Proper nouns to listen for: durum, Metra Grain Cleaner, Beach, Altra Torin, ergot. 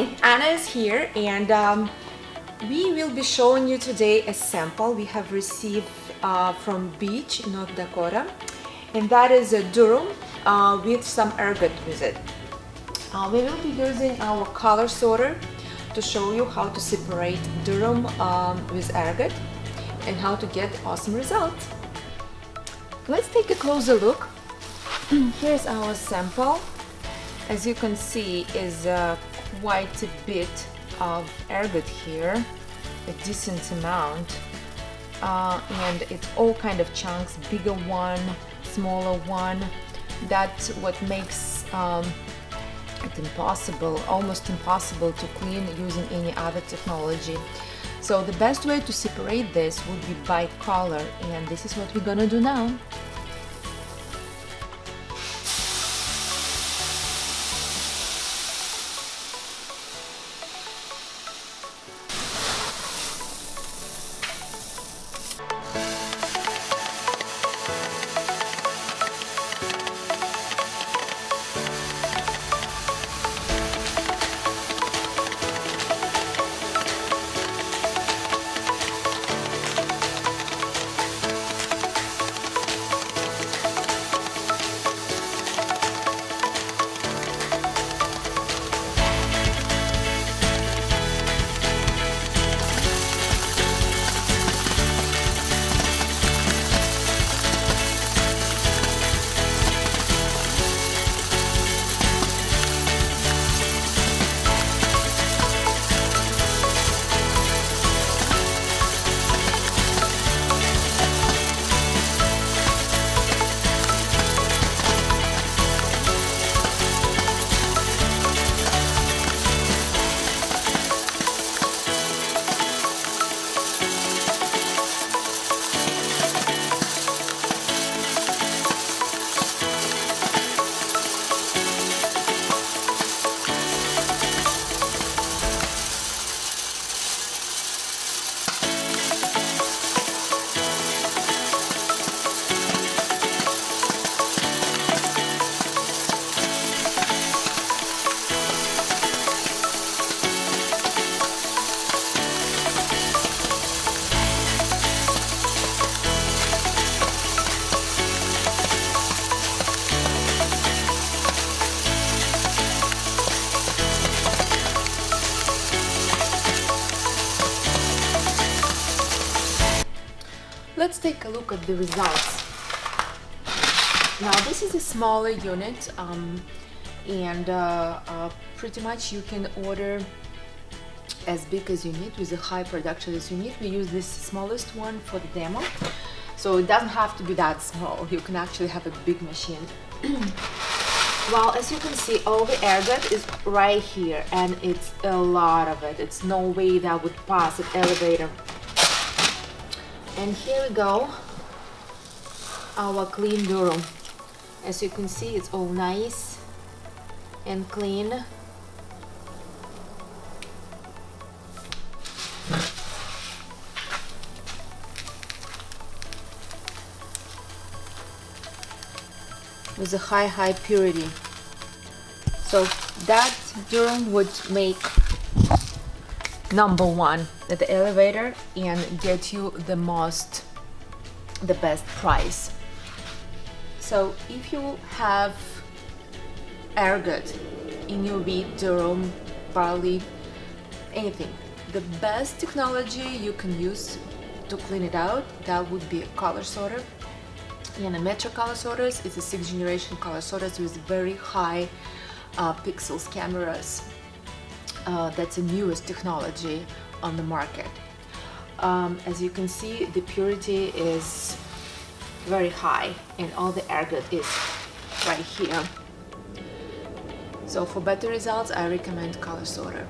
Hi, Anna is here, and we will be showing you today a sample we have received from Beach, North Dakota, and that is a durum with some ergot with it. We will be using our color sorter to show you how to separate durum with ergot and how to get awesome results. Let's take a closer look. Here's our sample. As you can see, is quite a bit of ergot here, a decent amount, and it's all kind of chunks, bigger one, smaller one. That's what makes it impossible, almost impossible to clean using any other technology. So the best way to separate this would be by color, and this is what we're gonna do now. Let's take a look at the results. Now this is a smaller unit, and pretty much you can order as big as you need with the high production as you need. We use this smallest one for the demo, so it doesn't have to be that small. You can actually have a big machine. Well, as you can see, all the ergot is right here, and it's a lot of it. It's no way that would pass an elevator. And here we go, our clean durum. As you can see, it's all nice and clean. With a high purity. So that durum would make number one at the elevator and get you the best price. So if you have ergot in your wheat, durum, barley, anything, the best technology you can use to clean it out, that would be a color sorter. And a Metra color sorters is a 6th generation color sorters with very high pixels cameras. That's the newest technology on the market. As you can see, the purity is very high and all the ergot is right here. So for better results, I recommend color sorter.